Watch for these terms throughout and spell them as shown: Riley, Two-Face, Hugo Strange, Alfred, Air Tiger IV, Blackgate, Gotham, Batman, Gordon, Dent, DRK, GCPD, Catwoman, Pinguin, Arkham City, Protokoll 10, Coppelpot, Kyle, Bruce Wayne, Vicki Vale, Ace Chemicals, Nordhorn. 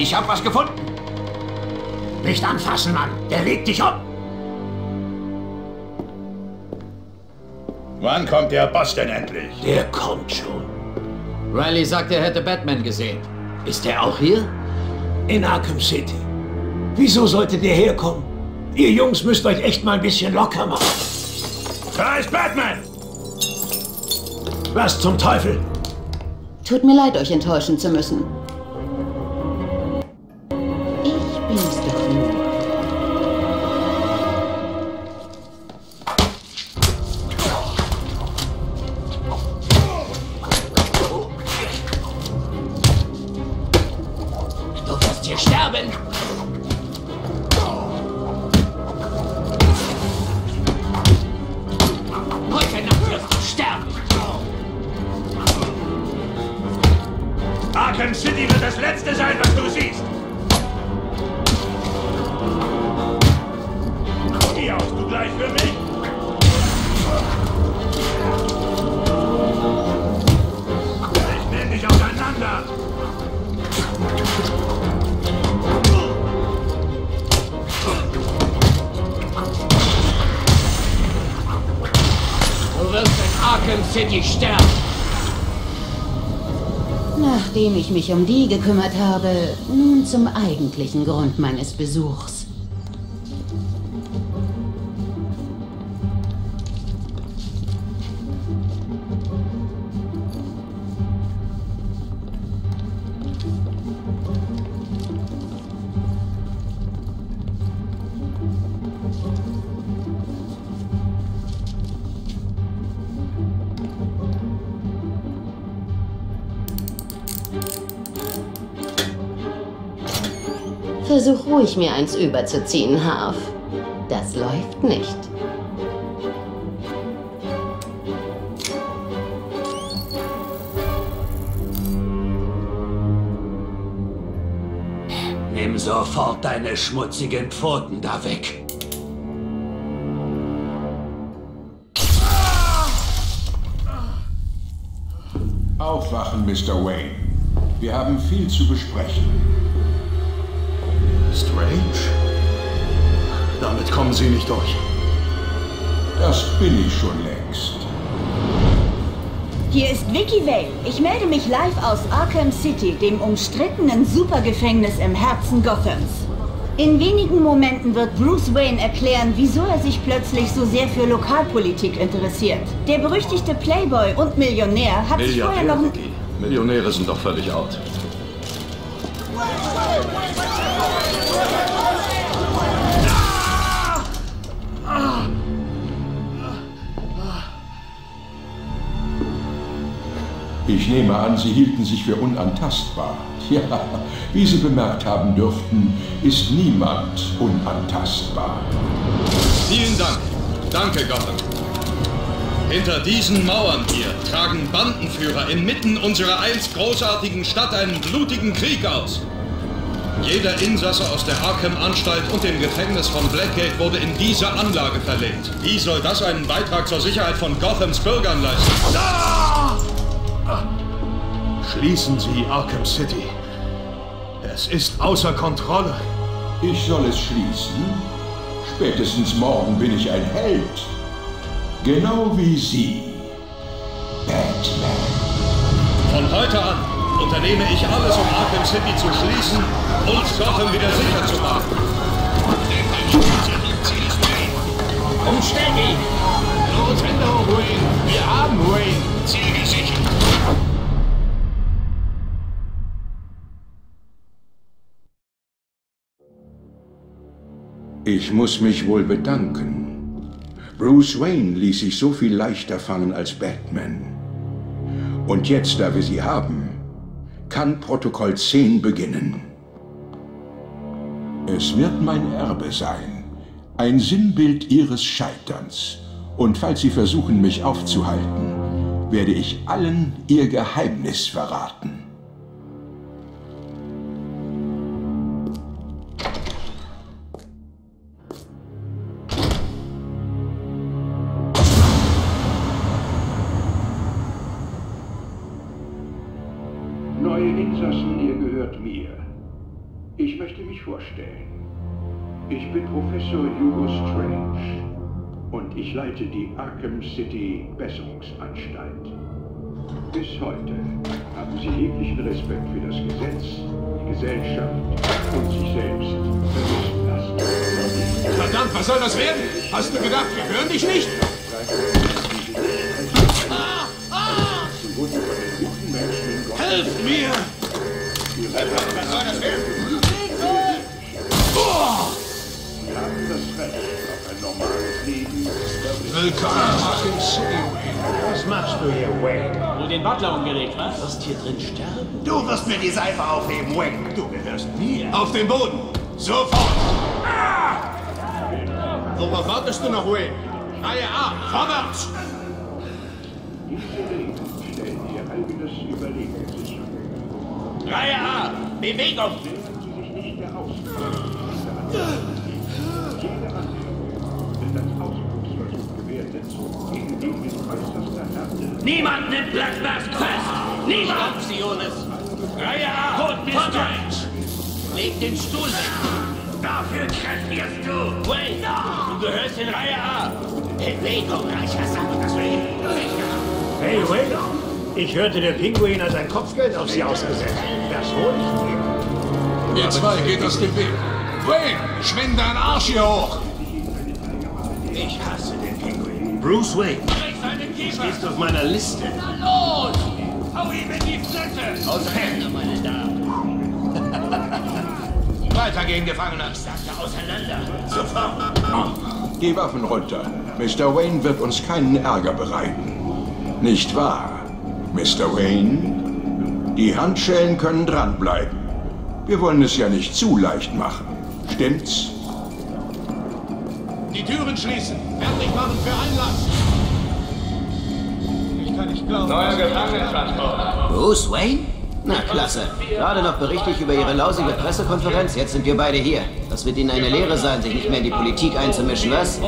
Ich hab was gefunden. Nicht anfassen, Mann. Der legt dich um. Wann kommt der Boss denn endlich? Der kommt schon. Riley sagt, er hätte Batman gesehen. Ist er auch hier? In Arkham City. Wieso sollte der herkommen? Ihr Jungs müsst euch echt mal ein bisschen locker machen. Da ist Batman! Was zum Teufel? Tut mir leid, euch enttäuschen zu müssen. Ich bin's doch nur. Du wirst hier sterben! Heute Nacht wirst du sterben! Arkham City wird das Letzte sein, was du siehst. Wie haust du gleich für mich? Ich nehme dich auseinander. Du wirst in Arkham City sterben. Nachdem ich mich um die gekümmert habe, nun zum eigentlichen Grund meines Besuchs. Versuch ruhig, mir eins überzuziehen, Harf. Das läuft nicht. Nimm sofort deine schmutzigen Pfoten da weg. Aufwachen, Mr. Wayne. Wir haben viel zu besprechen. Strange? Damit kommen Sie nicht durch. Das bin ich schon längst. Hier ist Vicki Vale. Ich melde mich live aus Arkham City, dem umstrittenen Supergefängnis im Herzen Gothams. In wenigen Momenten wird Bruce Wayne erklären, wieso er sich plötzlich so sehr für Lokalpolitik interessiert. Der berüchtigte Playboy und Millionär hat sich vorher noch... Vicky. Millionäre sind doch völlig out. Ich nehme an, Sie hielten sich für unantastbar. Ja, wie Sie bemerkt haben dürften, ist niemand unantastbar. Vielen Dank. Danke, Gotham. Hinter diesen Mauern hier tragen Bandenführer inmitten unserer einst großartigen Stadt einen blutigen Krieg aus. Jeder Insasse aus der Arkham-Anstalt und dem Gefängnis von Blackgate wurde in diese Anlage verlegt. Wie soll das einen Beitrag zur Sicherheit von Gothams Bürgern leisten? Ah! Schließen Sie Arkham City. Es ist außer Kontrolle. Ich soll es schließen? Spätestens morgen bin ich ein Held. Genau wie Sie, Batman. Von heute an unternehme ich alles, um Arkham City zu schließen und Gotham wieder sicher zu machen. Umstellen ihn! Los, Hände hoch, Wayne! Wir haben Wayne! Ziel gesichert! Ich muss mich wohl bedanken. Bruce Wayne ließ sich so viel leichter fangen als Batman. Und jetzt, da wir sie haben, kann Protokoll 10 beginnen. Es wird mein Erbe sein, ein Sinnbild ihres Scheiterns. Und falls sie versuchen, mich aufzuhalten, werde ich allen ihr Geheimnis verraten. Neue Insassen, ihr gehört mir. Ich möchte mich vorstellen. Ich bin Professor Hugo Strange und ich leite die Arkham City Besserungsanstalt. Bis heute haben Sie jeglichen Respekt für das Gesetz, die Gesellschaft und sich selbst vermissen lassen. Verdammt, was soll das werden? Hast du gedacht, wir hören dich nicht? Helft mir! Verdammt, was soll das werden? Willkommen im City, Wayne. Was machst du hier, Wayne? Nur den Butler umgelegt, was? Du wirst hier drin sterben? Du wirst mir die Seife aufheben, Wayne. Du gehörst mir. Auf den Boden. Sofort. Ah! Worauf wartest du noch, Wayne? Reihe A, vorwärts! Diese Regeln stellen ihr eigenes Überleben sicher. Reihe A, Bewegung! Sehen Sie sich nicht der Ausgabe. Niemand nimmt Blackbars fest! Niemand! Optiones! Reihe A! Rot-Mist! Leg den Stuhl weg! Dafür kräftierst du! Wait! Du gehörst in Reihe A! Bewegung, reicher Sammler, das Leben! Hey, wait! Ich hörte, der Pinguin hat sein Kopfgeld auf sie ausgesetzt. Das hol ich mir. Ihr zwei geht aus dem Weg. Wayne, schwing deinen Arsch hier hoch! Ich hasse den Pinguin. Bruce Wayne. Stehst auf meiner Liste. Na los! Hau ihm in die Fresse! Aus Hände, meine Damen. Weiter gegen Gefangene. Ich sagte auseinander. Sofort. Die Waffen runter. Mr. Wayne wird uns keinen Ärger bereiten. Nicht wahr, Mr. Wayne? Die Handschellen können dranbleiben. Wir wollen es ja nicht zu leicht machen. Stimmt's? Die Türen schließen. Fertig machen für Einlass. Neuer Gefangenentransport. Bruce Wayne? Na, klasse. Gerade noch berichte ich über Ihre lausige Pressekonferenz. Jetzt sind wir beide hier. Das wird Ihnen eine Lehre sein, sich nicht mehr in die Politik einzumischen, was?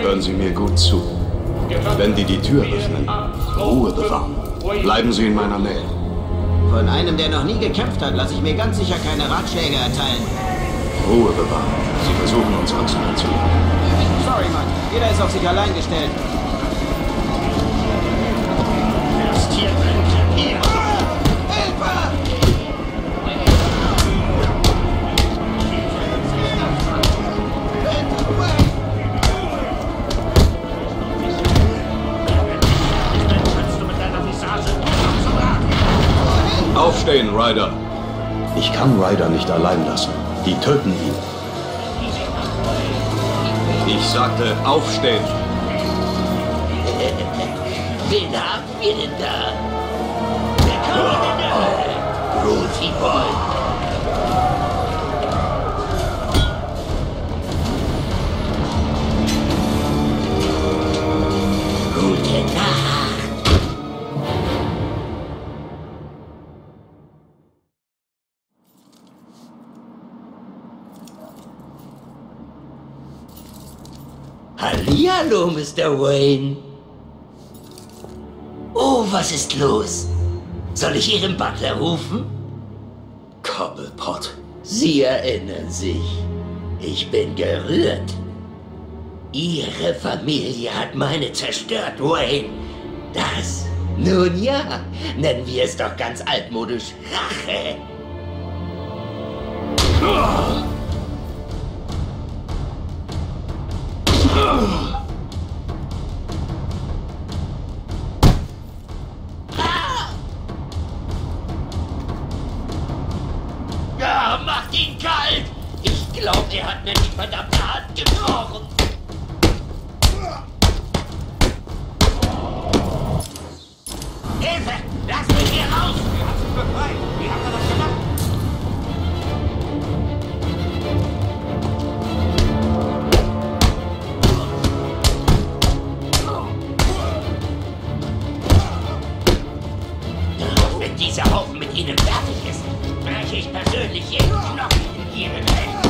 Hören Sie mir gut zu. Wenn die Tür öffnen, Ruhe bewahren. Bleiben Sie in meiner Nähe. Von einem, der noch nie gekämpft hat, lasse ich mir ganz sicher keine Ratschläge erteilen. Ruhe bewahren. Sie versuchen uns anzuziehen. Sorry, Mann. Jeder ist auf sich allein gestellt. Aufstehen, Ryder. Ich kann Ryder nicht allein lassen. Die töten ihn. Ich sagte, aufstehen. Wen haben wir denn da? Wer kommt denn da? Rosie Boy. Gute Nacht. Hallihallo, Mr. Wayne. Oh, was ist los? Soll ich Ihren Butler rufen? Coppelpot. Sie erinnern sich. Ich bin gerührt. Ihre Familie hat meine zerstört, Wayne. Das? Nun ja, nennen wir es doch ganz altmodisch Rache. Oh. Ja, macht ihn kalt! Ich glaube, er hat mir die verdammte Hand gebrochen! Hilfe! Lass mich hier raus! Wir haben ihn befreit! Wie hat er das gemacht? Dieser Haufen mit Ihnen fertig ist, breche ich persönlich jeden Knochen in Ihren Händen.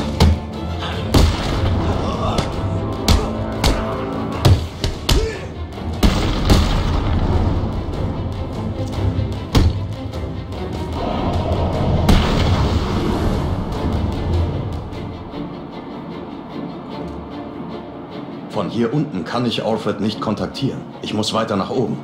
Hier unten kann ich Alfred nicht kontaktieren. Ich muss weiter nach oben.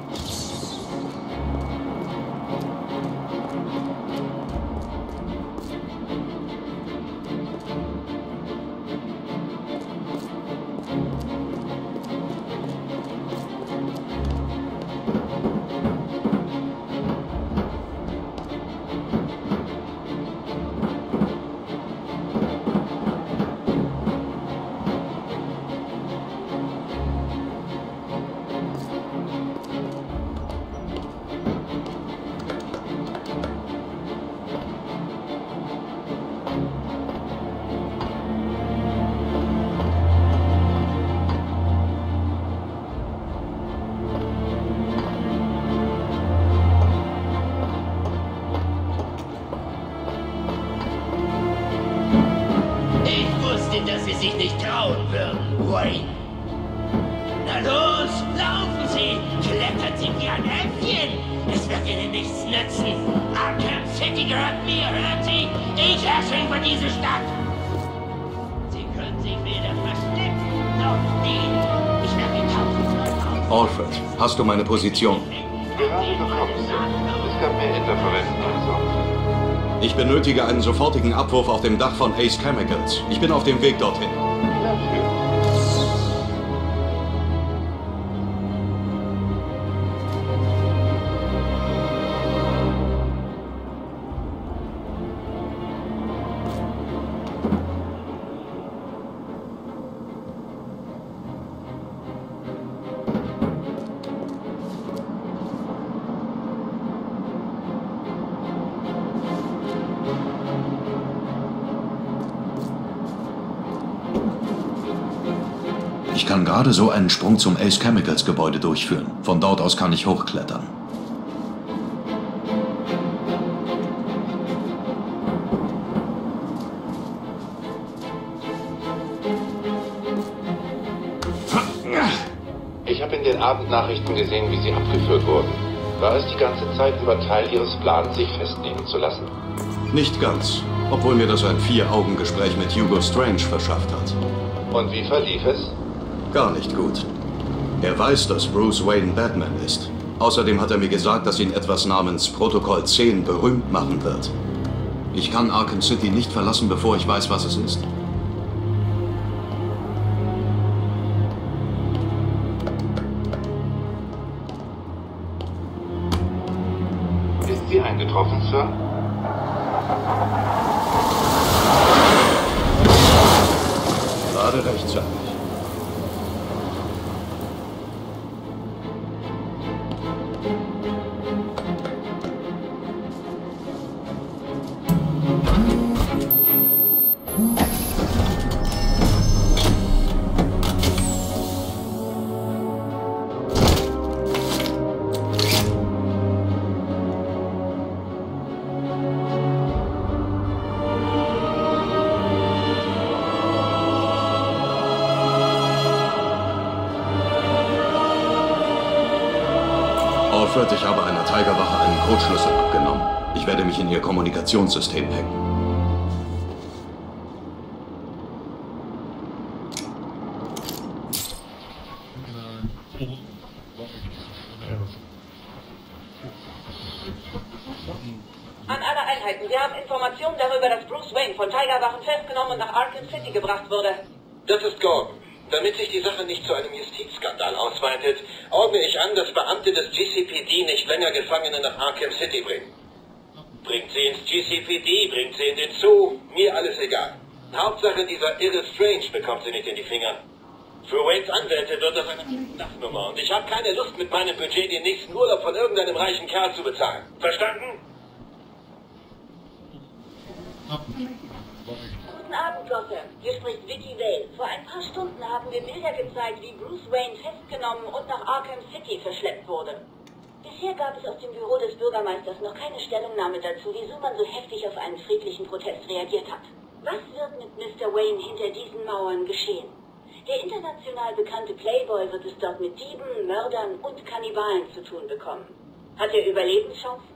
Hast du meine Position? Gerade bekommen, Sir. Es gab mehr Interferenzen als sonst. Ich benötige einen sofortigen Abwurf auf dem Dach von Ace Chemicals. Ich bin auf dem Weg dorthin. Ich kann gerade so einen Sprung zum Ace Chemicals Gebäude durchführen. Von dort aus kann ich hochklettern. Ich habe in den Abendnachrichten gesehen, wie Sie abgeführt wurden. War es die ganze Zeit über Teil Ihres Plans, sich festnehmen zu lassen? Nicht ganz, obwohl mir das ein Vier-Augen-Gespräch mit Hugo Strange verschafft hat. Und wie verlief es? Gar nicht gut. Er weiß, dass Bruce Wayne Batman ist. Außerdem hat er mir gesagt, dass ihn etwas namens Protokoll 10 berühmt machen wird. Ich kann Arkham City nicht verlassen, bevor ich weiß, was es ist. Ist sie eingetroffen, Sir? Gerade rechtzeitig. Ich habe einer Tigerwache einen Codeschlüssel abgenommen. Ich werde mich in ihr Kommunikationssystem hacken. An alle Einheiten, wir haben Informationen darüber, dass Bruce Wayne von Tigerwachen festgenommen und nach Arkham City gebracht wurde. Das ist Gordon. Damit sich die Sache nicht zu einem Justizskandal ausweitet, ordne ich an, dass Beamte des GCPD nicht länger Gefangene nach Arkham City bringen. Bringt sie ins GCPD, bringt sie in den Zoo, mir alles egal. Hauptsache, dieser irre Strange bekommt sie nicht in die Finger. Für Waynes Anwälte wird das eine Dachnummer und ich habe keine Lust, mit meinem Budget den nächsten Urlaub von irgendeinem reichen Kerl zu bezahlen. Verstanden? Guten Abend, Gotham. Hier spricht Vicki Vale. Vor ein paar Stunden haben wir Bilder gezeigt, wie Bruce Wayne festgenommen und nach Arkham City verschleppt wurde. Bisher gab es aus dem Büro des Bürgermeisters noch keine Stellungnahme dazu, wieso man so heftig auf einen friedlichen Protest reagiert hat. Was wird mit Mr. Wayne hinter diesen Mauern geschehen? Der international bekannte Playboy wird es dort mit Dieben, Mördern und Kannibalen zu tun bekommen. Hat er Überlebenschancen?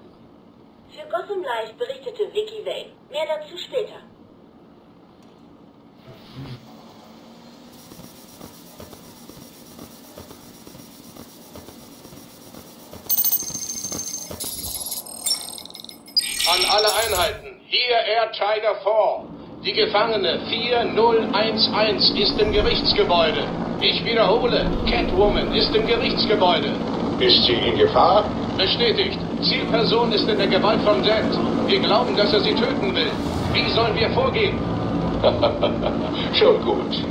Für Gotham Live berichtete Vicki Vale. Mehr dazu später. An alle Einheiten, hier Air Tiger IV. Die Gefangene 4011 ist im Gerichtsgebäude. Ich wiederhole, Catwoman ist im Gerichtsgebäude. Ist sie in Gefahr? Bestätigt. Zielperson ist in der Gewalt von Dent. Wir glauben, dass er sie töten will. Wie sollen wir vorgehen? Schon gut.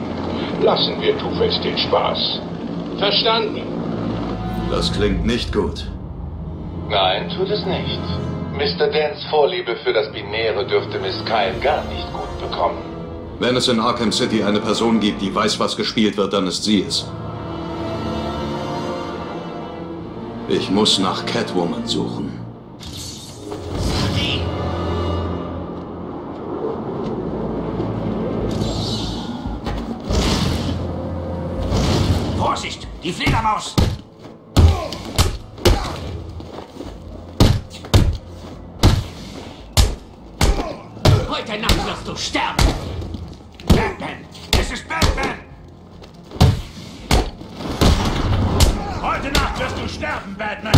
Lassen wir Two-Face den Spaß. Verstanden. Das klingt nicht gut. Nein, tut es nicht. Mr. Dents Vorliebe für das Binäre dürfte Miss Kyle gar nicht gut bekommen. Wenn es in Arkham City eine Person gibt, die weiß, was gespielt wird, dann ist sie es. Ich muss nach Catwoman suchen. Vorsicht, die Fledermaus! Heute Nacht wirst du sterben! Batman! Es ist Batman! Heute Nacht wirst du sterben, Batman!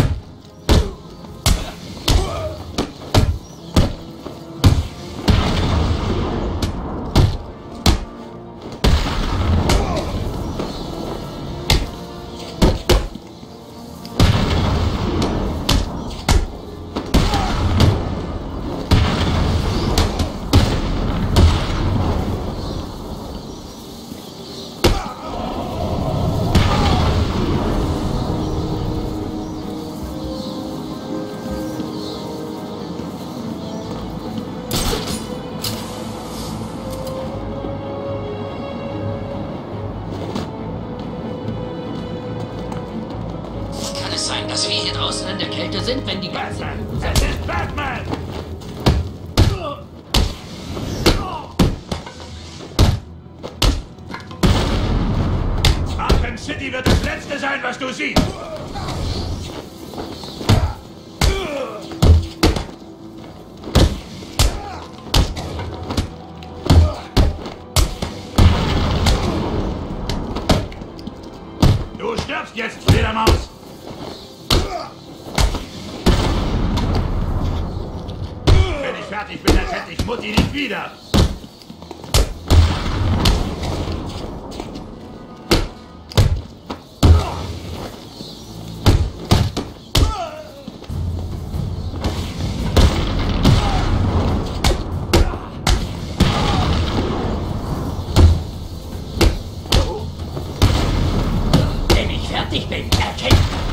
Sind, wenn die ganzen... Das ist Batman! Arkham City wird das Letzte sein, was du siehst! Du stirbst jetzt, Fledermaus! Ich bin, als hätte ich Mutti nicht wieder. Wenn ich fertig bin, erkennt.